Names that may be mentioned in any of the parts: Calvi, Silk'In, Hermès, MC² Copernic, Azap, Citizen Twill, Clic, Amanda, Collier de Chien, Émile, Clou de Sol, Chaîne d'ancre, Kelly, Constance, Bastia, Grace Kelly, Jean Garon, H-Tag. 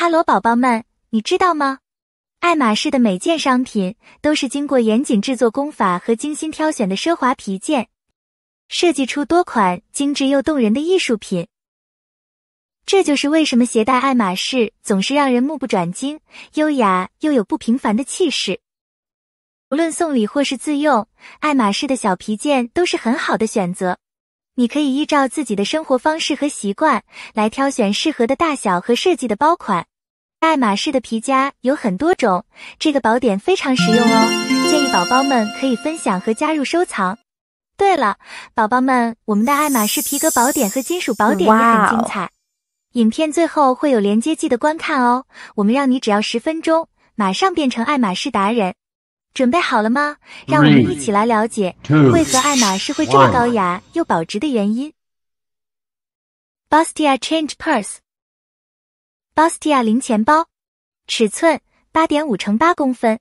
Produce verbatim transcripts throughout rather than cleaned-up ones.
哈喽宝宝们，你知道吗？爱马仕的每件商品都是经过严谨制作工法和精心挑选的奢华皮件，设计出多款精致又动人的艺术品。这就是为什么携带爱马仕总是让人目不转睛，优雅又有不平凡的气势。无论送礼或是自用，爱马仕的小皮件都是很好的选择。你可以依照自己的生活方式和习惯来挑选适合的大小和设计的包款。爱马仕的皮夹有很多种，这个宝典非常实用哦，建议宝宝们可以分享和加入收藏。对了，宝宝们，我们的爱马仕皮革宝典和金属宝典也很精彩。Wow. 影片最后会有连接记得观看哦，我们让你只要十分钟，马上变成爱马仕达人。准备好了吗？让我们一起来了解为何爱马仕会这么高雅又保值的原因。Bastia Change Purse Bastia 零钱包，尺寸 八点五乘八公分。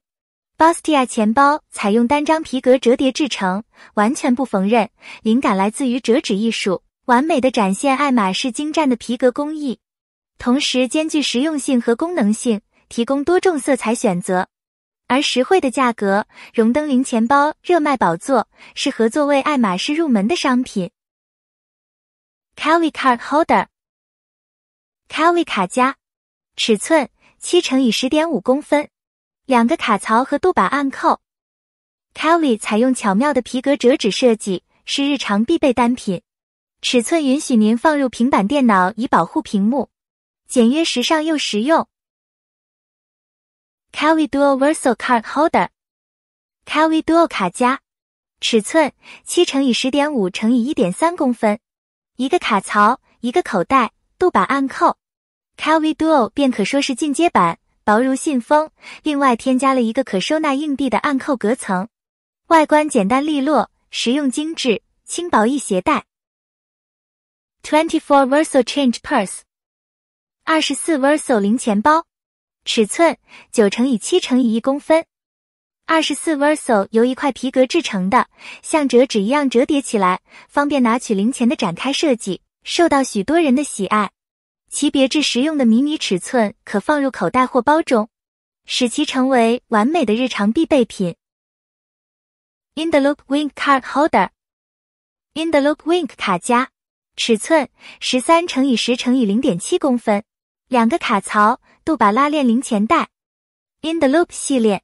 Bastia 钱包采用单张皮革折叠制成，完全不缝纫，灵感来自于折纸艺术，完美的展现爱马仕精湛的皮革工艺，同时兼具实用性和功能性，提供多种色彩选择。而实惠的价格，荣登零钱包热卖宝座，适合作为爱马仕入门的商品。Calvi Card Holder Calvi 卡夹，尺寸 七乘以十点五公分，两个卡槽和镀把暗扣。Calvi 采用巧妙的皮革折纸设计，是日常必备单品。尺寸允许您放入平板电脑以保护屏幕，简约时尚又实用。Calvi Duo Verso Card Holder Calvi Duo 卡夹，尺寸 七乘以十点五乘以一点三公分，一个卡槽，一个口袋，镀把暗扣。Calvi Duo 便可说是进阶版，薄如信封，另外添加了一个可收纳硬币的暗扣隔层。外观简单利落，实用精致，轻薄易携带。二十四 Verso Change Purse 二十四 Verso 零钱包，尺寸 九乘以七乘以一公分。二十四 Verso 由一块皮革制成的，像折纸一样折叠起来，方便拿取零钱的展开设计，受到许多人的喜爱。其别致实用的迷你尺寸可放入口袋或包中，使其成为完美的日常必备品。In the Loop Wink Card Holder In the Loop Wink 卡夹，尺寸 十三乘以十乘以零点七公分，两个卡槽，镀把拉链零钱袋。In the Loop 系列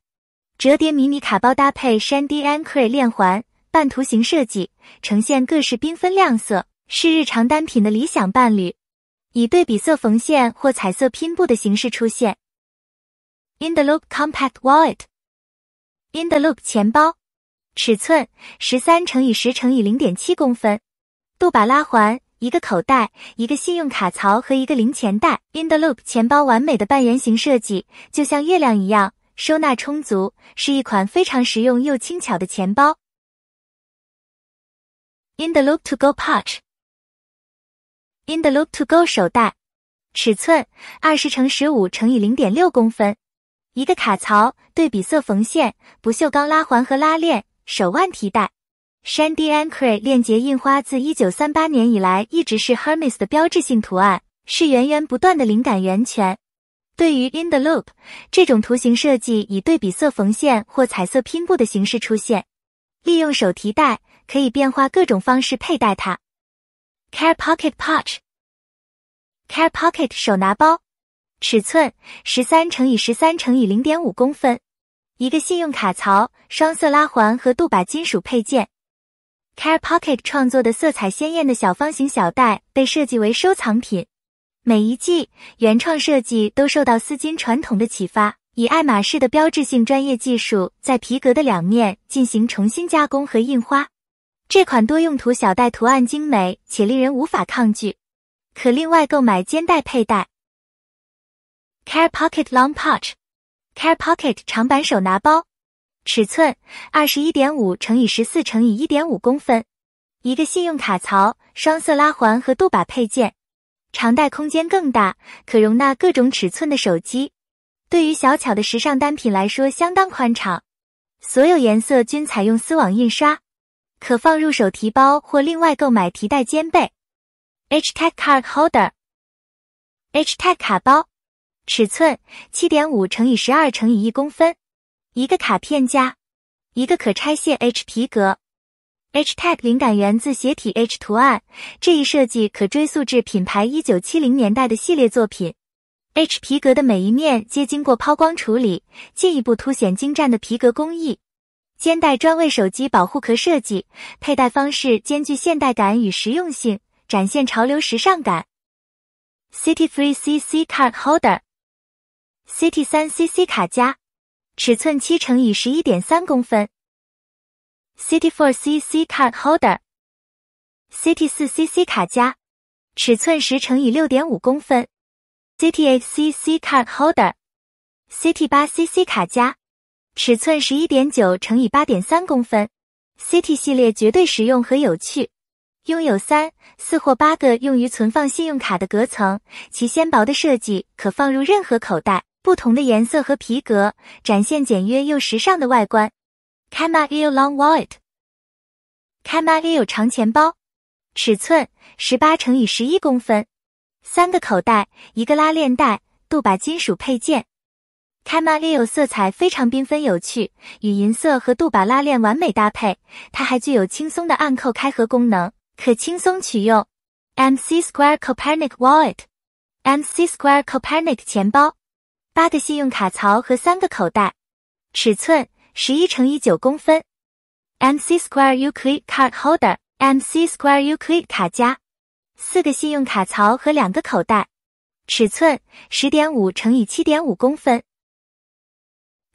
折叠迷你卡包搭配 Chaîne d'ancre 链环，半图形设计，呈现各式缤纷亮色，是日常单品的理想伴侣，以对比色缝线或彩色拼布的形式出现。In the Loop Compact Wallet In the Loop 钱包，尺寸 十三乘以十乘以零点七公分，镀把拉环，一个口袋，一个信用卡槽和一个零钱袋。In the Loop 钱包完美的半圆形设计，就像月亮一样，收纳充足，是一款非常实用又轻巧的钱包。In the Loop To Go Pouch In the Loop To Go 手袋，尺寸 二十乘十五乘以零点六公分，一个卡槽，对比色缝线，不锈钢拉环和拉链，手腕提带。Chaîne d'ancre 链结印花自一九三八年以来一直是 Hermès 的标志性图案，是源源不断的灵感源泉。对于 In the Loop， 这种图形设计以对比色缝线或彩色拼布的形式出现，利用手提袋可以变化各种方式佩戴它。Care Pocket Pouch Care Pocket 手拿包，尺寸 十三乘以十三乘以零点五公分，一个信用卡槽，双色拉环和镀把金属配件。Care Pocket 创作的色彩鲜艳的小方形小袋被设计为收藏品，每一季原创设计都受到丝巾传统的启发，以爱马仕的标志性专业技术在皮革的两面进行重新加工和印花。这款多用途小袋图案精美且令人无法抗拒，可另外购买肩带佩戴。Care Pocket Long Pouch Care Pocket 长版手拿包，尺寸 二十一点五乘以十四乘以一点五公分，一个信用卡槽，双色拉环和镀把配件。长带空间更大，可容纳各种尺寸的手机，对于小巧的时尚单品来说相当宽敞。所有颜色均采用丝网印刷，可放入手提包或另外购买提带肩背。H-Tag Card Holder H-Tag 卡包，尺寸 七点五乘以十二乘以一公分，一个卡片夹，一个可拆卸 H 皮革。 H-Tag 灵感源自斜体 H 图案，这一设计可追溯至品牌一九七零年代的系列作品。H 皮革的每一面皆经过抛光处理，进一步凸显精湛的皮革工艺。肩带专为手机保护壳设计，佩戴方式兼具现代感与实用性，展现潮流时尚感。City three C C Card Holder City three C C 卡夹，尺寸 七乘以十一点三公分。 City four C C Card Holder City four C C 卡夹，尺寸十乘以六点五公分。 City eight C C Card Holder City eight C C 卡夹，尺寸 十一点九乘以八点三公分。 City 系列绝对实用和有趣，拥有三、四或八个用于存放信用卡的隔层，其纤薄的设计可放入任何口袋。不同的颜色和皮革，展现简约又时尚的外观。 Camille Long Wallet Camille 长钱包，尺寸十八乘以十一公分，三个口袋，一个拉链带，镀把金属配件。Camille 色彩非常缤纷有趣，与银色和镀把拉链完美搭配。它还具有轻松的按扣开合功能，可轻松取用。M C Square Copernic Wallet M C Square Copernic 钱包，八个信用卡槽和三个口袋，尺寸 十一乘以九公分。 M C Square U Clic Card Holder M C Square U Clic 卡夹，四个信用卡槽和两个口袋，尺寸 十点五乘以七点五公分。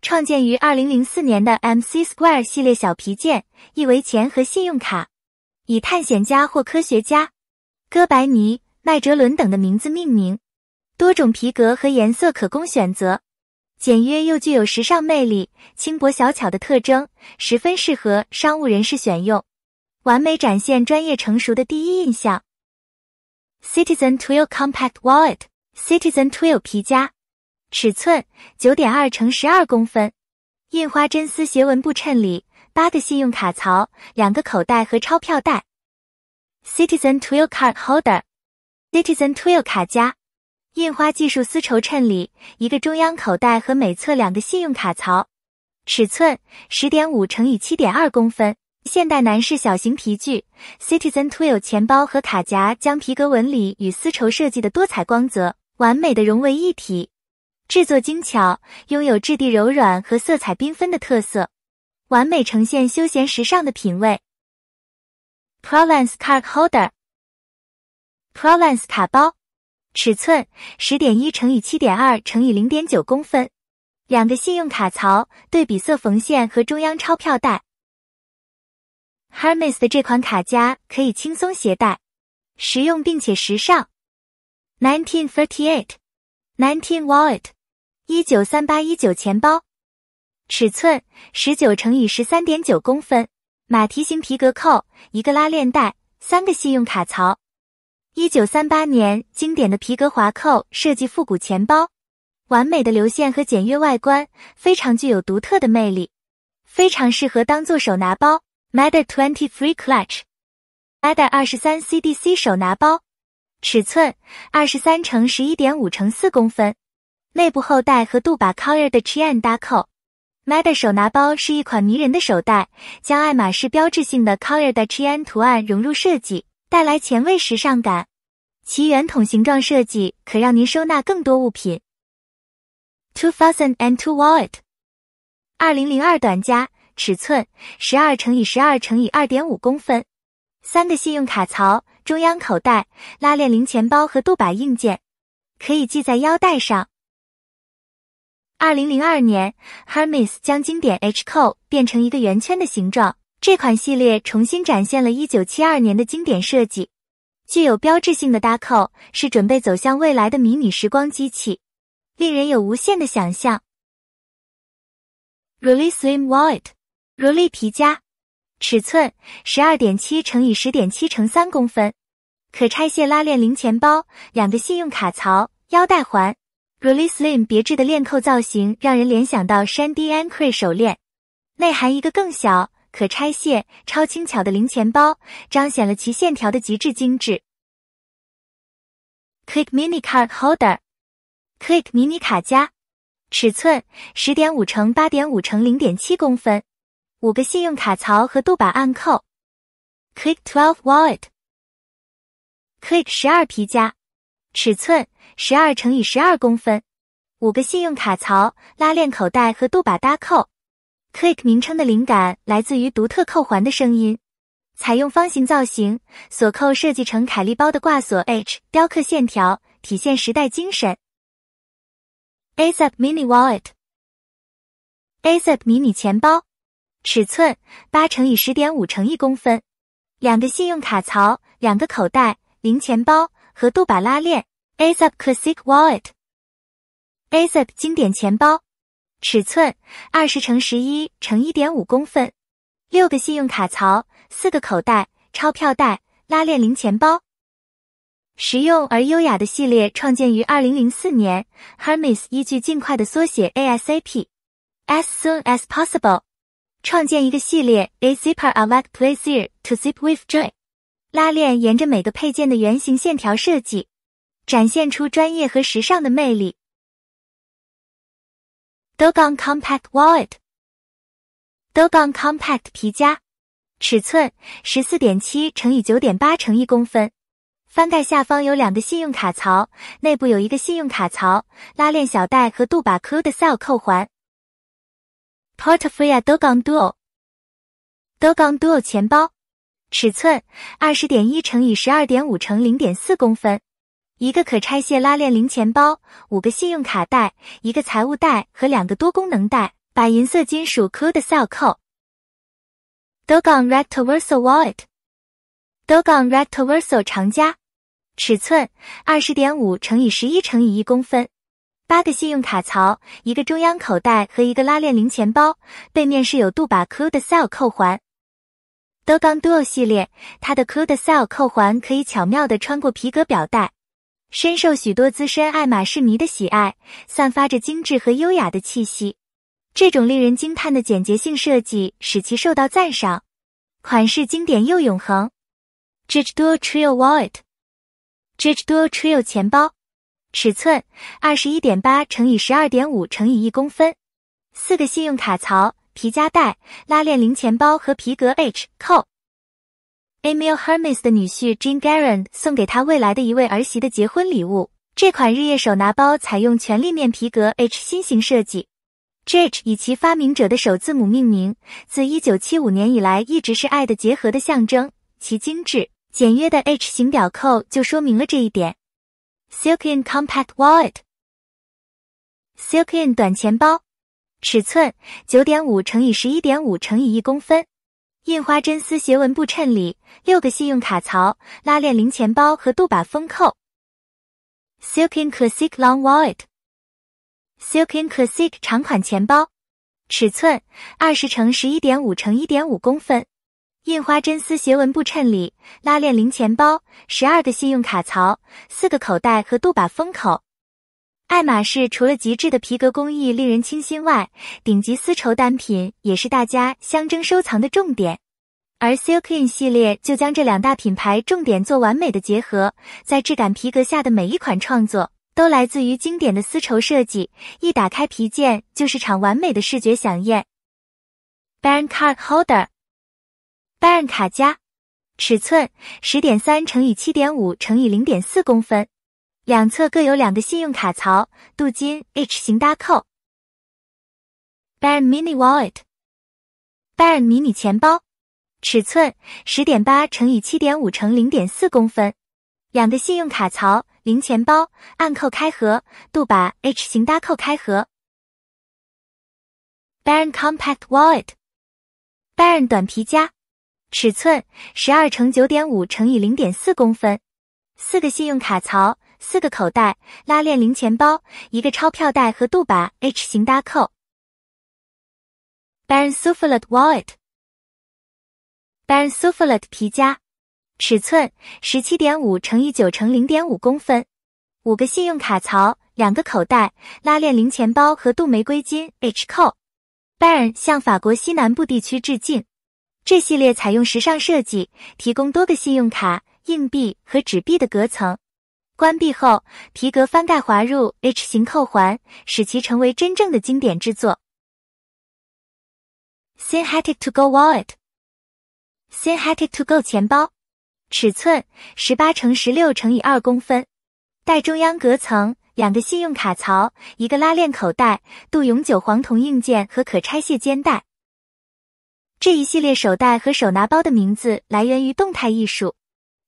创建于二零零四年的 M C Square 系列小皮件，意为钱和信用卡，以探险家或科学家、哥白尼、麦哲伦等的名字命名，多种皮革和颜色可供选择。 简约又具有时尚魅力，轻薄小巧的特征十分适合商务人士选用，完美展现专业成熟的第一印象。Citizen Twill Compact Wallet Citizen Twill 皮夹，尺寸 九点二乘十二公分，印花真丝斜纹布衬里，八个信用卡槽，两个口袋和钞票袋。Citizen Twill Card Holder Citizen Twill 卡夹。 印花技术丝绸衬里，一个中央口袋和每侧两个信用卡槽，尺寸 十点五乘以七点二公分。现代男士小型皮具 Citizen Twill 钱包和卡夹将皮革纹理与丝绸设计的多彩光泽完美的融为一体，制作精巧，拥有质地柔软和色彩缤纷的特色，完美呈现休闲时尚的品味。Provence Card Holder Provence 卡包。 尺寸 十点一乘以七点二乘以零点九公分，两个信用卡槽，对比色缝线和中央钞票袋。Hermès 的这款卡夹可以轻松携带，实用并且时尚。nineteen thirty-eight nineteen Wallet 一九三八一九钱包，尺寸 十九乘以十三点九公分，马蹄形皮革扣，一个拉链带，三个信用卡槽。 一九三八年，经典的皮革滑扣设计复古钱包，完美的流线和简约外观，非常具有独特的魅力，非常适合当做手拿包。Matter twenty-three Clutch Matter twenty-three C D C 手拿包，尺寸 二十三乘十一点五乘四公分，内部后袋和镀把 Collier de Chien 搭扣。Matter 手拿包是一款迷人的手袋，将爱马仕标志性的 Collier de Chien 图案融入设计。 带来前卫时尚感，其圆筒形状设计可让您收纳更多物品。two thousand two Wallet 二零零二短夹，尺寸 十二乘以十二乘以二点五公分，三个信用卡槽，中央口袋，拉链零钱包和镀把硬件，可以系在腰带上。二零零二年 ，Hermès 将经典 H 扣变成一个圆圈的形状。 这款系列重新展现了一九七二年的经典设计，具有标志性的搭扣是准备走向未来的迷你时光机器，令人有无限的想象。Roulette Slim Wallet Roulette 皮夹，尺寸 十二点七乘以十点七乘三公分，可拆卸拉链零钱包，两个信用卡槽，腰带环。Roulette Slim 别致的链扣造型让人联想到 Chaîne d'ancre 手链，内含一个更小。 可拆卸、超轻巧的零钱包，彰显了其线条的极致精致。Clic Mini Card Holder Clic 迷你卡夹，尺寸 十点五乘八点五乘零点七公分，五个信用卡槽和镀把暗扣。Clic 十二 Wallet。Clic 十二皮夹，尺寸 十二乘以十二公分，五个信用卡槽、拉链口袋和镀把搭扣。Clic 名称的灵感来自于独特扣环的声音。采用方形造型，锁扣设计成凯利包的挂锁 H 雕刻线条，体现时代精神。A$AP Mini Wallet。 A$AP 迷你钱包，尺寸 八乘以十点五乘一公分，两个信用卡槽、两个口袋、零钱包和镀把拉链。 A$AP Classic Wallet。 A$AP 经典钱包，尺寸 二十乘十一乘一点五公分，六个信用卡槽、四个口袋、钞票袋、拉链零钱包。实用而优雅的系列创建于二零零四年 ，Hermès 依据尽快的缩写 A S A P (As soon as possible) 创建一个系列 A Zipper avec plaisir to zip with joy。拉链沿着每个配件的圆形线条设计，展现出专业和时尚的魅力。Dogon Compact Wallet。 Dogon Compact 皮夹。尺寸 十四点七乘以九点八乘一公分，翻盖下方有两个信用卡槽，内部有一个信用卡槽、拉链小带和镀把 Clou de Sol 扣环。Portefeuille Dogon Duo。 Dogon Duo 钱包，尺寸 二十点一乘以十二点五乘零点四公分，一个可拆卸拉链零钱包，五个信用卡带，一个财务袋和两个多功能袋，把银色金属 Clou de Sol 扣。Dogon Rectoverso Wallet。 Dogon Rectoverso 长夹，尺寸 二十点五乘以十一乘以一公分，八个信用卡槽，一个中央口袋和一个拉链零钱包，背面是有镀把 Clou de Sol 扣环。Dogon Duo 系列，它的 Clou de Sol 扣环可以巧妙地穿过皮革表带，深受许多资深爱马仕迷的喜爱，散发着精致和优雅的气息。这种令人惊叹的简洁性设计使其受到赞赏，款式经典又永恒。J G Duo Trio Wallet。 J G Duo Trio 钱包，尺寸 二十一点八乘以十二点五乘以一公分，四个信用卡槽、皮夹带、拉链零钱包和皮革 H 扣。Émile Hermès 的女婿 Jean Garon 送给他未来的一位儿媳的结婚礼物。这款日夜手拿包采用全立面皮革 H 新型设计。J G 以其发明者的首字母命名，自一九七五年以来一直是爱的结合的象征，其精致、简约的 H 型表扣就说明了这一点。Silk'In Compact Wallet。 Silk'In 短钱包，尺寸 九点五乘以十一点五乘以一公分，印花真丝斜纹布衬里，六个信用卡槽、拉链零钱包和镀把封扣。Silk'In Classic Long Wallet。 Silk'In Classic 长款钱包，尺寸 二十乘十一点五乘一点五公分，印花真丝斜纹布衬里，拉链零钱包，十二个信用卡槽，四个口袋和镀把封口。爱马仕除了极致的皮革工艺令人倾心外，顶级丝绸单品也是大家相争收藏的重点。而 Silk'In 系列就将这两大品牌重点做完美的结合，在质感皮革下的每一款创作都来自于经典的丝绸设计，一打开皮件就是场完美的视觉飨宴。Baron Card Holder。 Baron 卡夹，尺寸 十点三乘以七点五乘以零点四公分，两侧各有两个信用卡槽，镀金 H 型搭扣。Baron Mini Wallet。 Baron 迷你钱包，尺寸 十点八乘以七点五乘零点四公分，两个信用卡槽、零钱包、暗扣开合、镀把 H 型搭扣开合。Baron Compact Wallet。 Baron 短皮夹，尺寸 十二乘九点五乘以零点四公分，四个信用卡槽、四个口袋、拉链零钱包、一个钞票袋和镀把 H 型搭扣。Baron Soufflet Wallet。 Baron Soufflet 皮夹，尺寸 十七点五乘以九乘零点五公分，五个信用卡槽、两个口袋、拉链零钱包和镀玫瑰金 H 扣。Baron 向法国西南部地区致敬。这系列采用时尚设计，提供多个信用卡、硬币和纸币的隔层，关闭后，皮革翻盖滑入 H 型扣环，使其成为真正的经典之作。Synthetic to Go Wallet Synthetic to Go 钱包，尺寸 十八乘十六乘以二公分，带中央隔层，两个信用卡槽，一个拉链口袋，镀永久黄铜硬件和可拆卸肩带。这一系列手袋和手拿包的名字来源于动态艺术。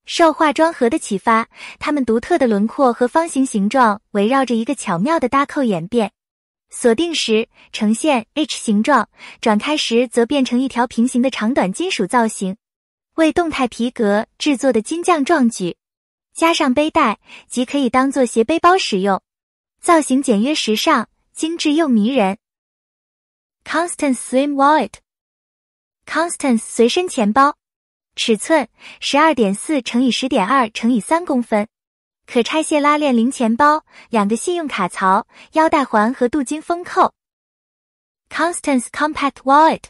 受化妆盒的启发，它们独特的轮廓和方形形状围绕着一个巧妙的搭扣演变。锁定时呈现 H 形状，转开时则变成一条平行的长短金属造型。为动态皮革制作的金匠壮举，加上背带即可以当作斜背包使用。造型简约时尚，精致又迷人。Constance Slim Wallet Constance 随身钱包，尺寸 十二点四乘以十点二乘以三公分，可拆卸拉链零钱包，两个信用卡槽，腰带环和镀金封扣。Constance Compact Wallet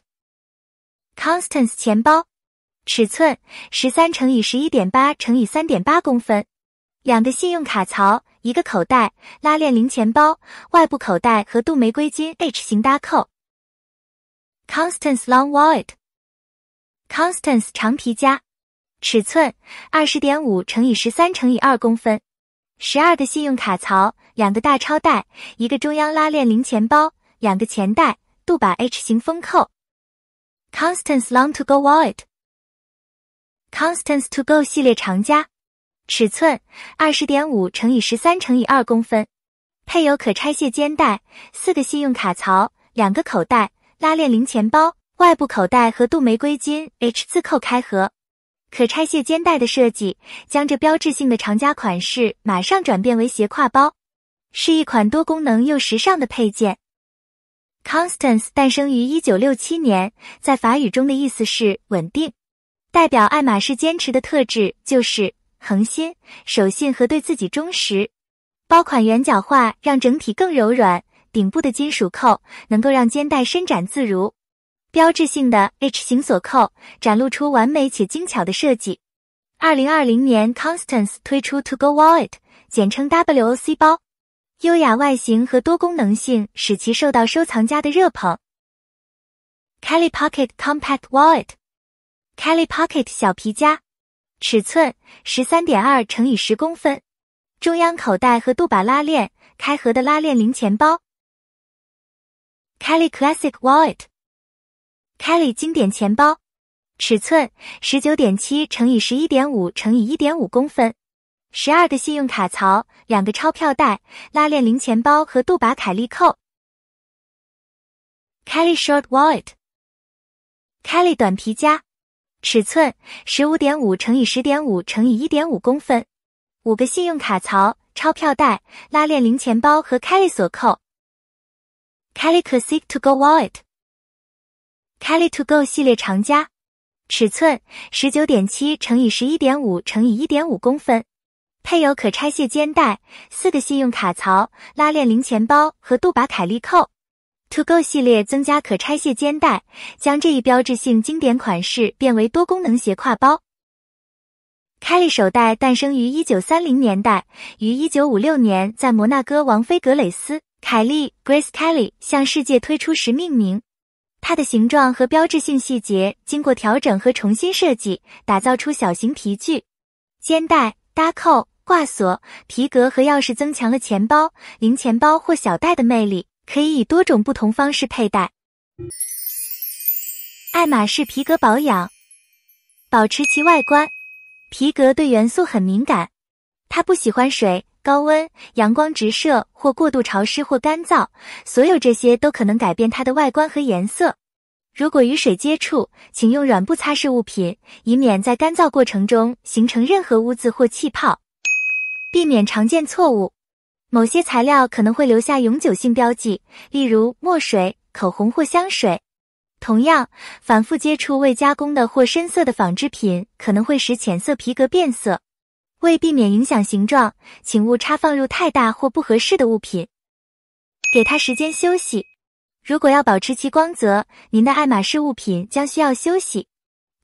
Constance 钱包，尺寸 十三乘以十一点八乘以三点八公分，两个信用卡槽，一个口袋，拉链零钱包，外部口袋和镀玫瑰金 H 型搭扣。Constance Long Wallet Constance 长皮夹，尺寸 二十点五乘以十三乘以二公分，十二个信用卡槽，两个大钞袋，一个中央拉链零钱包，两个钱袋，镀把 H 型封扣。Constance Long To Go Wallet Constance To Go 系列长夹，尺寸 二十点五乘以十三乘以二公分，配有可拆卸肩带，四个信用卡槽，两个口袋，拉链零钱包，外部口袋和镀玫瑰金 H 字扣开合。可拆卸肩带的设计将这标志性的长夹款式马上转变为斜挎包，是一款多功能又时尚的配件。Constance 诞生于一九六七年，在法语中的意思是稳定，代表爱马仕坚持的特质就是恒心、守信和对自己忠实。包款圆角化让整体更柔软，顶部的金属扣能够让肩带伸展自如。标志性的 H 型锁扣展露出完美且精巧的设计。二零二零年 Constance 推出 To Go Wallet， 简称 W O C 包。优雅外形和多功能性使其受到收藏家的热捧。Kelly Pocket Compact Wallet Kelly Pocket 小皮夹，尺寸 十三点二乘以十公分，中央口袋和镀把拉链，开合的拉链零钱包。Kelly Classic Wallet Kelly 经典钱包，尺寸 十九点七乘以十一点五乘以一点五公分，十二个信用卡槽，两个钞票袋，拉链零钱包和镀把凯利扣。Kelly Short Wallet Kelly 短皮夹，尺寸 十五点五乘以十点五乘以一点五公分，五个信用卡槽，钞票袋，拉链零钱包和 Kelly 锁扣。Kelly Classic To Go Wallet Kelly To Go 系列长夹，尺寸 十九点七乘以十一点五乘以一点五公分，配有可拆卸肩带，四个信用卡槽，拉链零钱包和镀把凯利扣。To Go 系列增加可拆卸肩带，将这一标志性经典款式变为多功能斜挎包。Kelly 手袋诞生于一九三零年代，于一九五六年在摩纳哥王妃格蕾丝凯利 Grace Kelly 向世界推出时命名。它的形状和标志性细节经过调整和重新设计，打造出小型皮具。肩带、搭扣、挂锁、皮革和钥匙增强了钱包、零钱包或小袋的魅力，可以以多种不同方式佩戴。爱马仕皮革保养，保持其外观。皮革对元素很敏感，它不喜欢水、高温、阳光直射或过度潮湿或干燥，所有这些都可能改变它的外观和颜色。如果与水接触，请用软布擦拭物品，以免在干燥过程中形成任何污渍或气泡。避免常见错误。某些材料可能会留下永久性标记，例如墨水、口红或香水。同样，反复接触未加工的或深色的纺织品可能会使浅色皮革变色。为避免影响形状，请勿插放入太大或不合适的物品。给它时间休息。如果要保持其光泽，您的爱马仕物品将需要休息。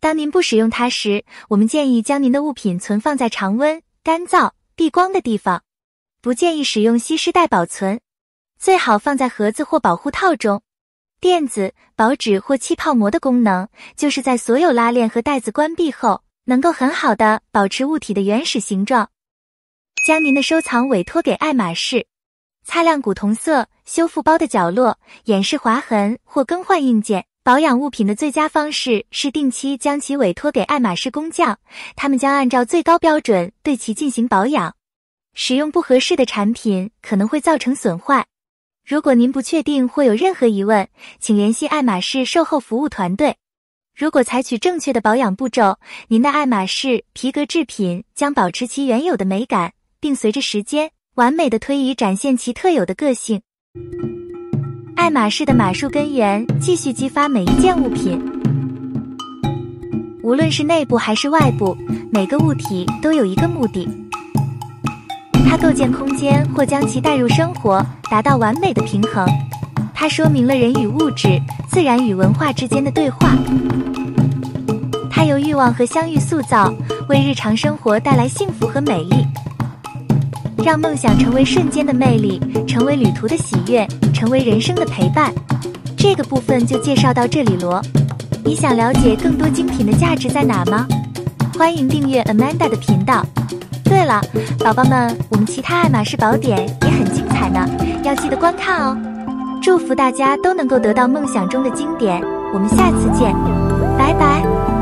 当您不使用它时，我们建议将您的物品存放在常温、干燥、避光的地方。不建议使用吸湿袋保存，最好放在盒子或保护套中。垫子、薄纸或气泡膜的功能，就是在所有拉链和袋子关闭后，能够很好的保持物体的原始形状。将您的收藏委托给爱马仕。擦亮古铜色，修复包的角落，掩饰划痕或更换硬件。保养物品的最佳方式是定期将其委托给爱马仕工匠，他们将按照最高标准对其进行保养。使用不合适的产品可能会造成损坏。如果您不确定或有任何疑问，请联系爱马仕售后服务团队。如果采取正确的保养步骤，您的爱马仕皮革制品将保持其原有的美感，并随着时间完美的推移展现其特有的个性。爱马仕的马术根源继续激发每一件物品，无论是内部还是外部，每个物体都有一个目的，它构建空间或将其带入生活，达到完美的平衡。它说明了人与物质、自然与文化之间的对话。它由欲望和相遇塑造，为日常生活带来幸福和美丽。让梦想成为瞬间的魅力，成为旅途的喜悦，成为人生的陪伴。这个部分就介绍到这里咯。你想了解更多精品的价值在哪吗？欢迎订阅 Amanda 的频道。对了，宝宝们，我们其他爱马仕宝典也很精彩呢，要记得观看哦。祝福大家都能够得到梦想中的经典，我们下次见，拜拜。